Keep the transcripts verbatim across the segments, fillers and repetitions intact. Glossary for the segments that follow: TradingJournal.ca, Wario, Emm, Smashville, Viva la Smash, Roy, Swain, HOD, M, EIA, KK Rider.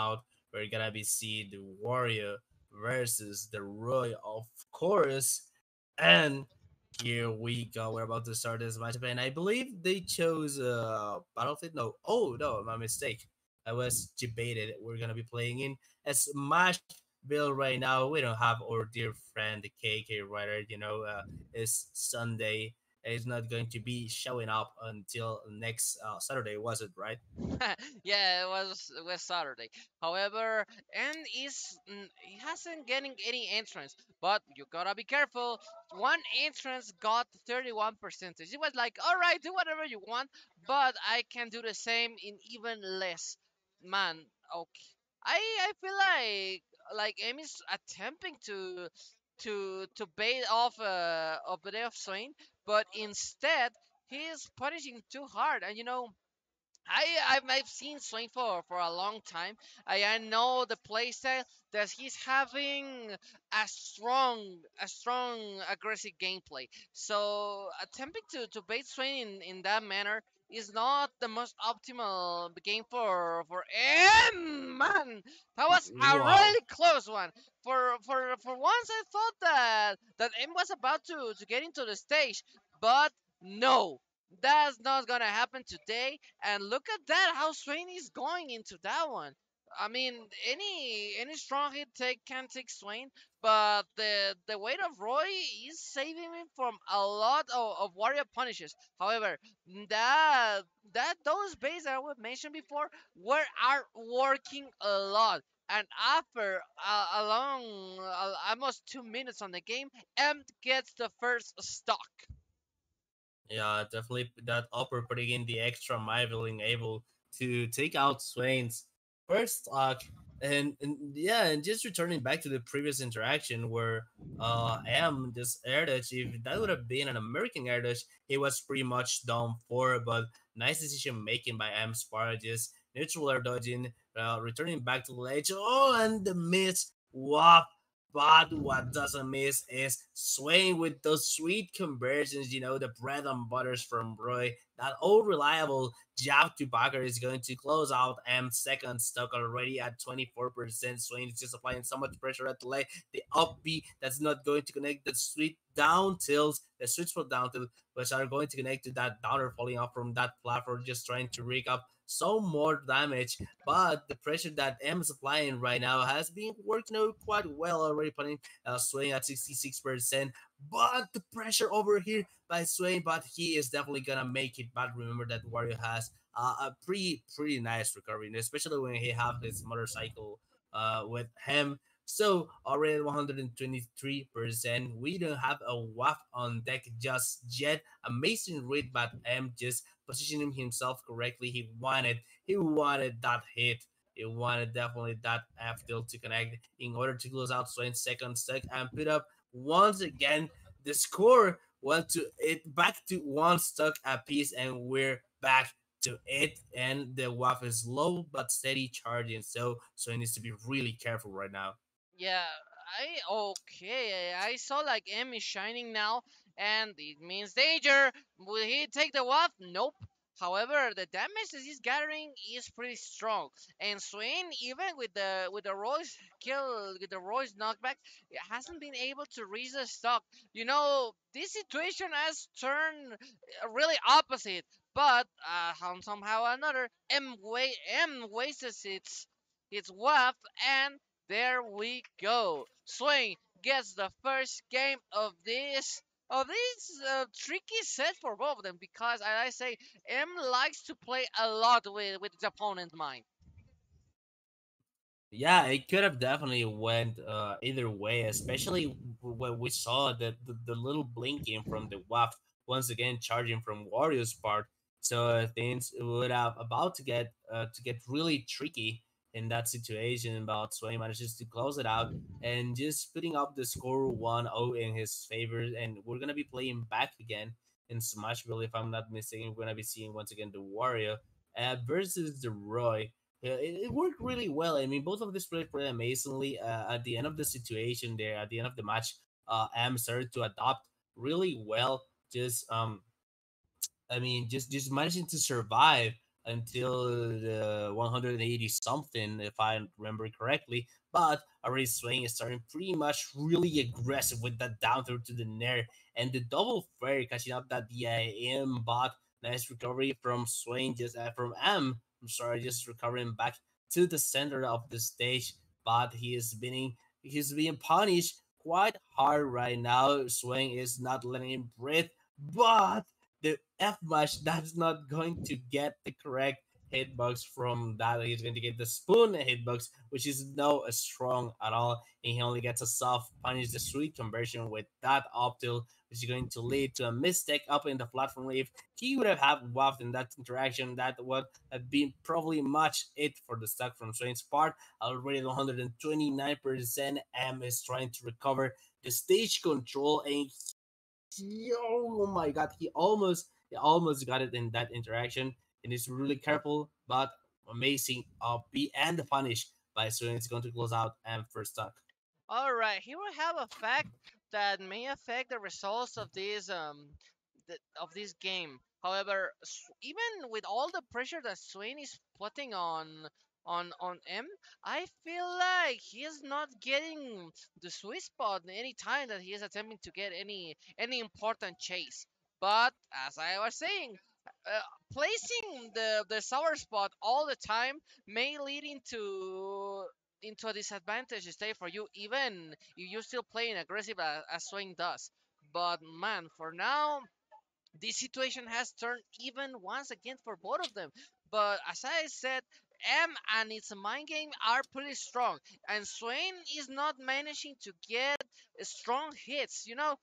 out. We're gonna be seeing the Wario versus the Roy, of course. And here we go. We're about to start this matchup, and I believe they chose uh Battlefield. No, oh no, my mistake. I was debated. We're gonna be playing in a Smashville right now. We don't have our dear friend the K K Rider. You know, uh, it's Sunday. Is not going to be showing up until next uh, Saturday, was it, right? Yeah, it was, it was Saturday. However, and is he hasn't getting any entrance, but you gotta be careful. One entrance got thirty-one percent. It was like, all right, do whatever you want, but I can do the same in even less. Man, okay. I I feel like like M is attempting to to to bait off uh, a bit of Swain, but instead he is punishing too hard. And you know, I I've, I've seen Swain for for a long time. I, I know the playstyle that he's having a strong a strong aggressive gameplay. So attempting to to bait Swain in in that manner is not the most optimal game for for M. Man, that was a wow. really close one. For for for once, I thought that that M was about to to get into the stage, but no, that's not gonna happen today. And look at that, how Swain is going into that one. I mean, any any strong hit take can take Swain, but the the weight of Roy is saving him from a lot of, of Wario punishes. However, that that those bases that I would mention before were are working a lot. And after uh, a long, uh, almost two minutes on the game, M gets the first stock. Yeah, definitely that upper putting in the extra mile, being able to take out Swain's first stock, and, and yeah, and just returning back to the previous interaction where uh, M, this air dash, if that would have been an American air dash, he was pretty much down for. But nice decision making by M Spark, just neutral air dodging, uh, returning back to the ledge. Oh, and the miss. Wow. But what doesn't miss is Swain with those sweet conversions, you know, the bread and butters from Roy. That old reliable jab to backer is going to close out M's second stock already at twenty-four percent. Swain is just applying so much pressure at the leg. The up B that's not going to connect, the sweet down tills, the switch for down tilt, which are going to connect to that downer falling off from that platform, just trying to rig up some more damage. But the pressure that M is applying right now has been working out quite well already, putting uh, Swain at sixty-six percent. But the pressure over here by Swain, but he is definitely gonna make it. But remember that Wario has uh, a pretty pretty nice recovery, especially when he have his motorcycle uh, with him. So already one hundred twenty-three percent. We don't have a W A F on deck just yet. Amazing read, but M just positioning himself correctly. He wanted, he wanted that hit. He wanted definitely that F tilt to connect in order to close out Swain's second stack and put up once again the score. Well, to it back to one stock apiece, and we're back to it. And the W A F is low but steady charging, so so it needs to be really careful right now. Yeah, I okay. I saw like M is shining now, and it means danger. Will he take the W A F? Nope. However, the damage that he's gathering is pretty strong. And Swain, even with the with the Roy's kill, with the Roy's knockback, it hasn't been able to reach the stock. You know, this situation has turned really opposite. But uh, somehow or another, M way M wastes its its W A F, and there we go. Swain gets the first game of this. Oh, this is a tricky set for both of them, because, as I say, M likes to play a lot with, with his opponent's mind. Yeah, it could have definitely went uh, either way, especially when we saw the, the, the little blinking from the W A F, once again charging from Wario's part. So uh, things would have about to get uh, to get really tricky in that situation, but Swain manages to close it out and just putting up the score one zero in his favor. And we're gonna be playing back again in Smashville, if I'm not mistaken. We're gonna be seeing once again the Wario uh, versus the Roy. Uh, it, it worked really well. I mean, both of these played pretty amazingly. Uh, at the end of the situation, there at the end of the match, uh, M started to adapt really well. Just um, I mean, just just managing to survive until the one hundred eighty something, if I remember correctly. But already Swain is starting pretty much really aggressive with that down throw to the nair and the double fairy catching up that D I M bot. Nice recovery from Swain, just uh, from M. I'm sorry, just recovering back to the center of the stage. But he is being he's being punished quite hard right now. Swain is not letting him breathe, but the F mash that's not going to get the correct hitbox from that. He's going to get the spoon hitbox, which is not strong at all, and he only gets a soft punish, the sweet conversion with that up tilt, which is going to lead to a mistake up in the platform. If he would have had waft in that interaction, that would have been probably much it for the stock from Swain's part. Already at one hundred twenty-nine percent, M is trying to recover the stage control, and he, oh my god, he almost he almost got it in that interaction. And it's really careful, but amazing O P and the punish by Swain. It's going to close out M first stock. All right, here we have a fact that may affect the results of this um the, of this game. However, even with all the pressure that Swain is putting on on on M, I feel like he is not getting the sweet spot any time that he is attempting to get any any important chase. But as I was saying, Uh, placing the the sour spot all the time may lead into into a disadvantage stay for you, even if you're still playing aggressive as, as Swain does. But man, for now, this situation has turned even once again for both of them. But as I said, M and its mind game are pretty strong, and Swain is not managing to get strong hits, you know.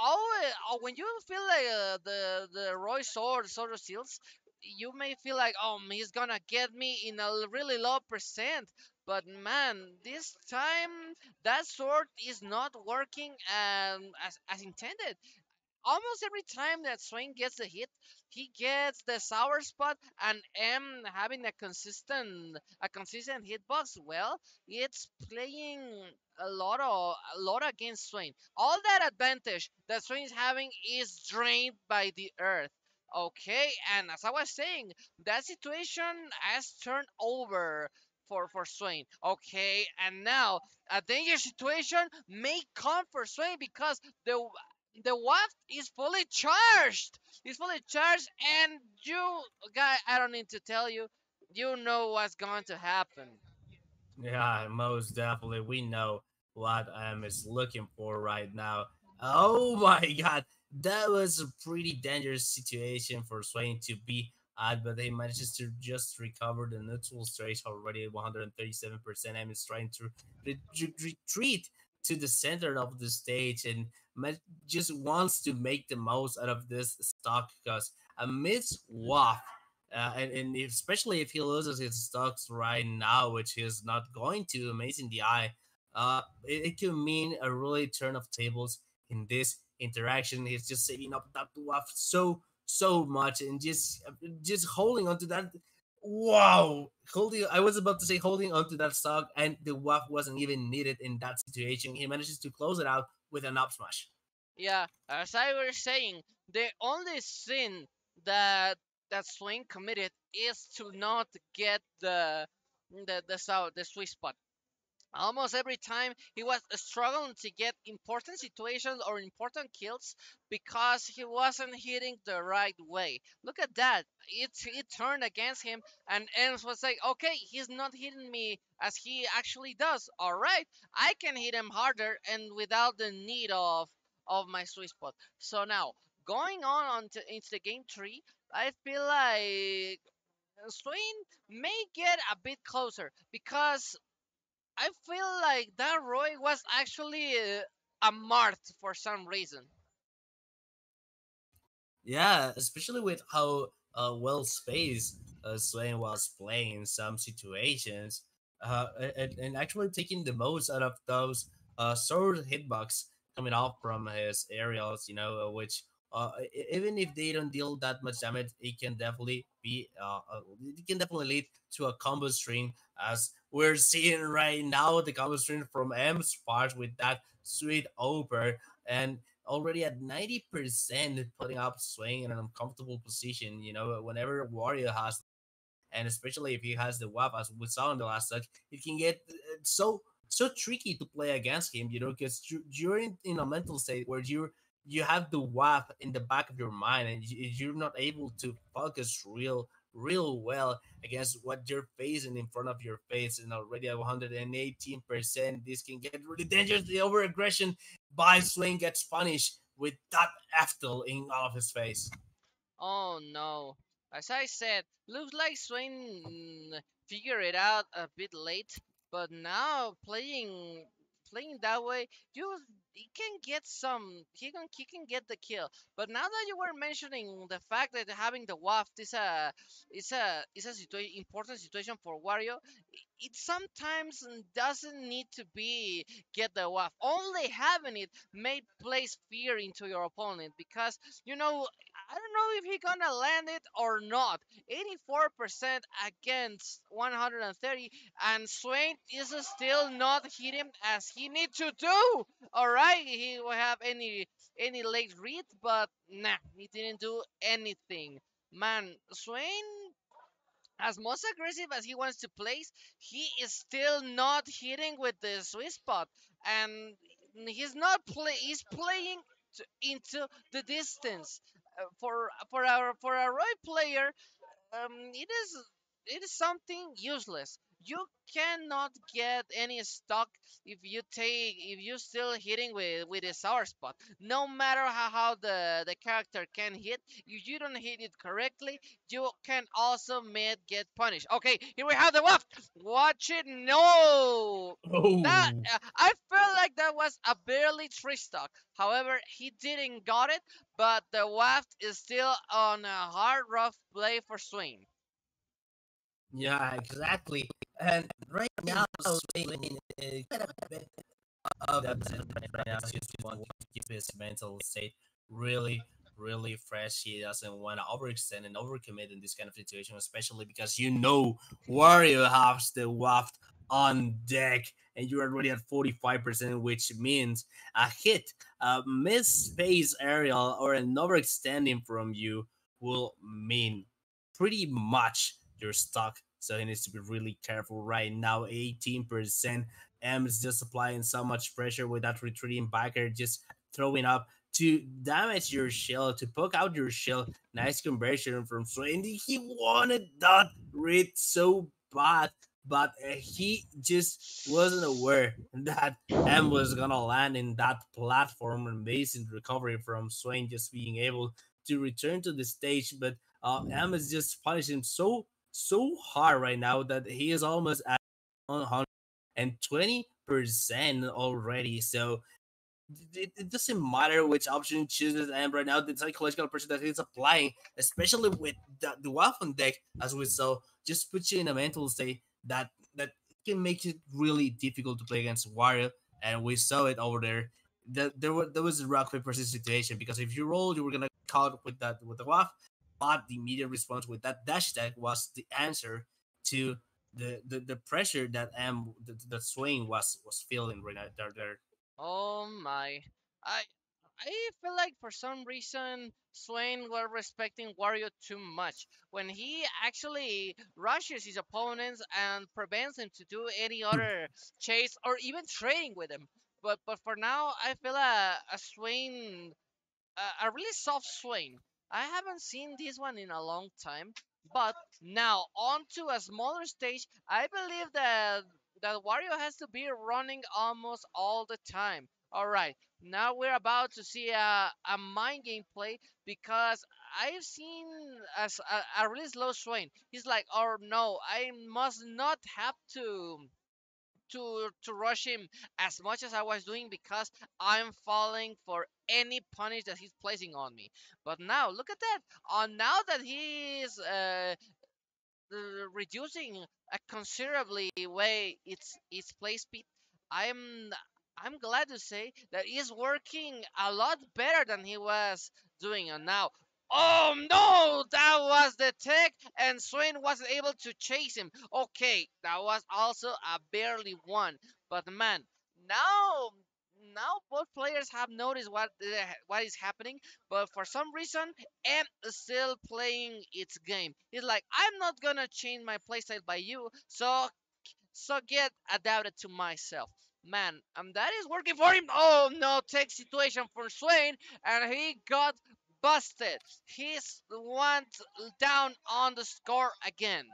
Oh, when you feel like uh, the the Roy sword sort of seals, you may feel like, oh, he's gonna get me in a really low percent. But man, this time that sword is not working um, as as intended. Almost every time that Swain gets the hit, he gets the sour spot, and M having a consistent a consistent hitbox, well, it's playing a lot of a lot against Swain. All that advantage that Swain is having is drained by the earth. Okay, and as I was saying, that situation has turned over For, for Swain. Okay, and now a dangerous situation may come for Swain because the The waft is fully charged. It's fully charged, and you, guy, I don't need to tell you. You know what's going to happen. Yeah, most definitely. We know what M is looking for right now. Oh my god, that was a pretty dangerous situation for Swain to be at, but they managed to just recover the neutral stage already at one hundred thirty-seven percent. M is trying to re re retreat to the center of the stage and just wants to make the most out of this stock, because amidst waft, uh, and, and especially if he loses his stocks right now, which he's not going to, amazing the eye, uh, it, it can mean a really turn of tables in this interaction. He's just saving up that waft so, so much and just, just holding on to that. Wow, holding, I was about to say holding onto that stock, and the waft wasn't even needed in that situation. He manages to close it out with an up smash. Yeah, as I was saying, the only sin that that Swain committed is to not get the the the sour, the sweet spot. Almost every time he was struggling to get important situations or important kills because he wasn't hitting the right way. Look at that. It, it turned against him, and Ems was like, okay, he's not hitting me as he actually does. All right, I can hit him harder and without the need of, of my sweet spot. So now, going on, on to, into the game three, I feel like Swain may get a bit closer because I feel like that Roy was actually uh, a mart for some reason. Yeah, especially with how uh, well spaced uh, Swain was playing in some situations, uh, and, and actually taking the most out of those uh, sword hitbox coming off from his aerials, you know, which uh, even if they don't deal that much damage, it can definitely be uh, it can definitely lead to a combo stream, as we're seeing right now the combo stream from M's part with that sweet over, and already at ninety percent putting up Swain in an uncomfortable position. You know, whenever Wario has and especially if he has the W A P, as we saw in the last touch, it can get so so tricky to play against him, you know, because you're in, in a mental state where you you have the W A P in the back of your mind, and you're not able to focus real real well against what you're facing in front of your face. And already at one hundred eighteen percent, this can get really dangerous. The over aggression by Swain gets punished with that F T L in all of his face. Oh no, as I said, looks like Swain figured it out a bit late, but now playing playing that way, you he can get some he can he can get the kill. But now that you were mentioning the fact that having the waft is a is a is a situation important situation for Wario, it sometimes doesn't need to be get the waft. Only having it may place fear into your opponent, because you know, I don't know if he's gonna land it or not. eighty-four percent against one hundred thirty, and Swain is still not hitting him as he needs to do. Alright, he will have any any late read, but nah, he didn't do anything. Man, Swain, as most aggressive as he wants to place, he is still not hitting with the sweet spot, and he's not play. He's playing to, into the distance. For for our for a Roy player, um, it is it is something useless. You cannot get any stock if you take if you still hitting with with a sour spot. No matter how, how the the character can hit, if you don't hit it correctly, you can also mid get punished. Okay, here we have the waft. Watch it. No, oh. That, uh, I felt like that was a barely three stock. However, he didn't got it, but the waft is still on a hard rough play for Swain. Yeah, exactly. And right now, Swain is kind of a bit of upset right now. He just wants to keep his mental state really, really fresh. He doesn't want to overextend and overcommit in this kind of situation, especially because you know Wario has the waft on deck, and you're already at forty-five percent, which means a hit, a miss space aerial, or an overextending from you will mean pretty much your stock. So he needs to be really careful right now. eighteen percent. M is just applying so much pressure with that retreating backer, just throwing up to damage your shell, to poke out your shell. Nice conversion from Swain. He wanted that read so bad, but he just wasn't aware that M was gonna land in that platform. Amazing recovery from Swain, just being able to return to the stage. But uh, M is just punishing so so hard right now that he is almost at one hundred twenty percent already. So it, it doesn't matter which option he chooses. And right now, the psychological pressure that he's applying, especially with the, the waff on deck, as we saw, just puts you in a mental state that that can make it really difficult to play against Wario. And we saw it over there. That there, were, there was a rock paper scissors situation, because if you rolled, you were gonna caught with that with the waff. But the immediate response with that dash attack was the answer to the the, the pressure that M the, the Swain was was feeling right there, there. Oh my! I I feel like for some reason Swain were respecting Wario too much when he actually rushes his opponents and prevents him to do any other chase or even trading with him. But but for now, I feel a a Swain a, a really soft Swain. I haven't seen this one in a long time, but now on to a smaller stage, I believe that that Wario has to be running almost all the time. Alright, now we're about to see a, a mind game play, because I've seen a, a, a really slow Swain. He's like, oh no, I must not have to... To, to rush him as much as I was doing, because I'm falling for any punish that he's placing on me. But now, look at that! Uh, now that he's uh, reducing a considerably way its its play speed, I'm I'm glad to say that he's working a lot better than he was doing now. Oh no, that was the tech, and Swain wasn't able to chase him. Okay, that was also a barely one. But man, now now both players have noticed what uh, what is happening, but for some reason M is still playing its game. He's like, I'm not gonna change my playstyle by you, so so get adapted to myself. Man, um, that is working for him. Oh no, tech situation for Swain, and he got busted. He's one down on the score again.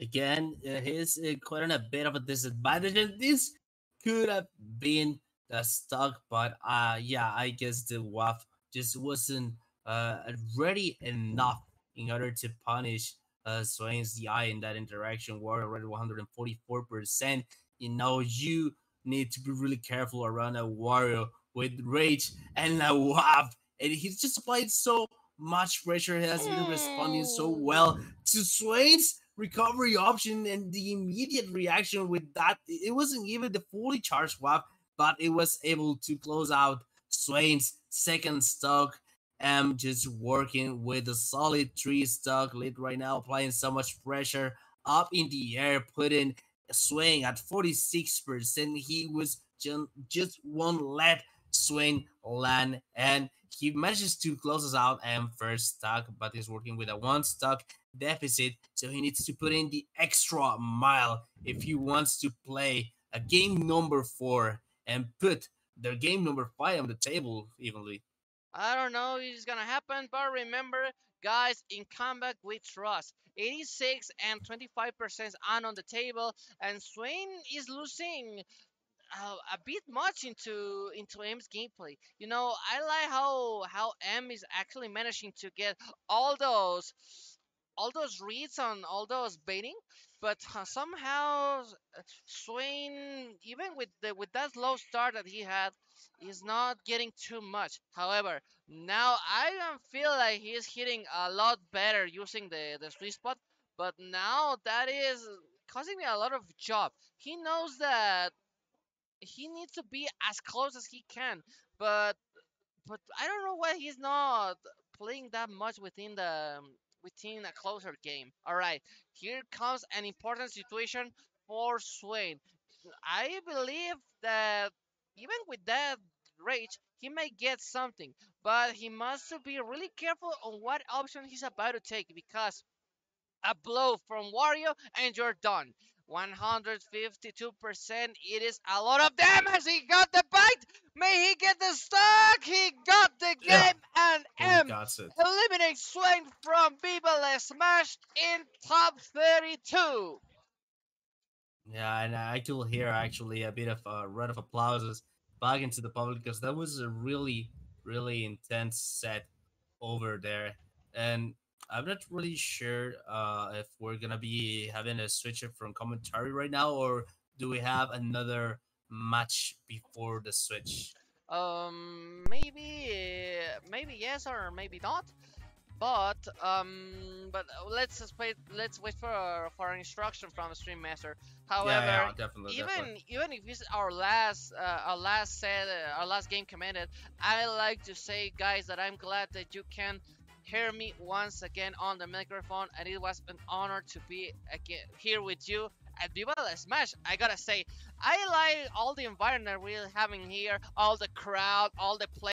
Again, uh, he's uh, quite in a bit of a disadvantage, and this could have been the stock, but uh, yeah, I guess the W A F just wasn't uh, ready enough in order to punish uh, Swain's D I in that interaction. We're already one hundred forty-four percent. You know, you need to be really careful around a Wario with Rage and a W A F, and he's just applied so much pressure. He hasn't been responding so well to Swain's recovery option and the immediate reaction with that. It wasn't even the fully charged W A F, but it was able to close out Swain's second stock. M just working with a solid three stock lead right now, applying so much pressure up in the air, putting Swain at forty-six percent. He was just one let Swain land, and he manages to close us out M first stock, but he's working with a one stock deficit, so he needs to put in the extra mile if he wants to play a game number four and put the game number five on the table evenly. I don't know if it's gonna happen, but remember, guys, in comeback we trust. eighty-six and twenty-five percent on on the table, and Swain is losing Uh, a bit much into into M's gameplay. You know, I like how how M is actually managing to get all those all those reads on all those baiting, but uh, somehow Swain, even with the with that low start that he had, is not getting too much. However, now I don't feel like he's hitting a lot better using the the sweet spot, but now that is causing me a lot of job. He knows that he needs to be as close as he can, but but I don't know why he's not playing that much within the within a closer game. All right, here comes an important situation for Swain. I believe that even with that rage, he may get something, but he must be really careful on what option he's about to take, because a blow from Wario and you're done. one hundred fifty-two percent, it is a lot of damage. He got the bite, may he get the stock, he got the game, yeah. And M eliminates Swain from Viva la Smash in top thirty-two. Yeah, and I could hear actually a bit of a round of applause back into the public, because that was a really, really intense set over there. And I'm not really sure uh, if we're going to be having a switch up from commentary right now, or do we have another match before the switch? Um, maybe, maybe yes, or maybe not. But um, but let's wait. Let's wait for for an instruction from the stream master. However, yeah, yeah, definitely, even definitely. even if it's our last uh, our last set, uh, our last game commented, I like to say, guys, that I'm glad that you can hear me once again on the microphone, and it was an honor to be again here with you at Viva la Smash. I gotta say, I like all the environment we're having here, all the crowd, all the play.